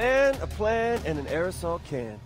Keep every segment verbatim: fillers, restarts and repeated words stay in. man, a plan, and an aerosol can.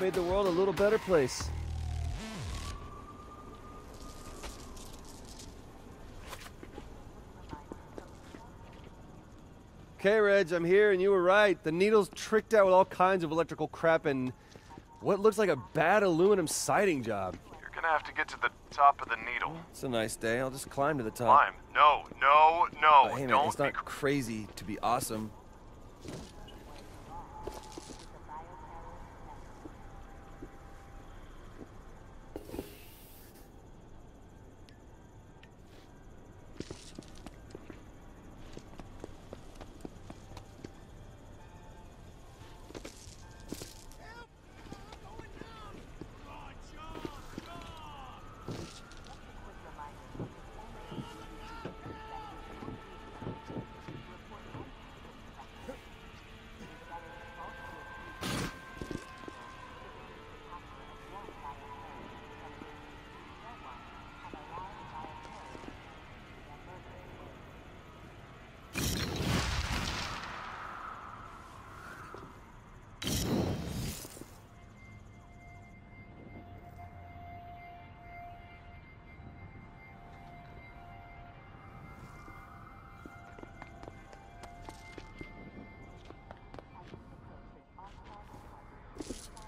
Made the world a little better place. Okay, Reg, I'm here and you were right. The needle's tricked out with all kinds of electrical crap and what looks like a bad aluminum siding job. You're gonna have to get to the top of the needle. It's a nice day. I'll just climb to the top. Climb? No, no, no. Oh, hey, man, don't it's not be cr crazy to be awesome. You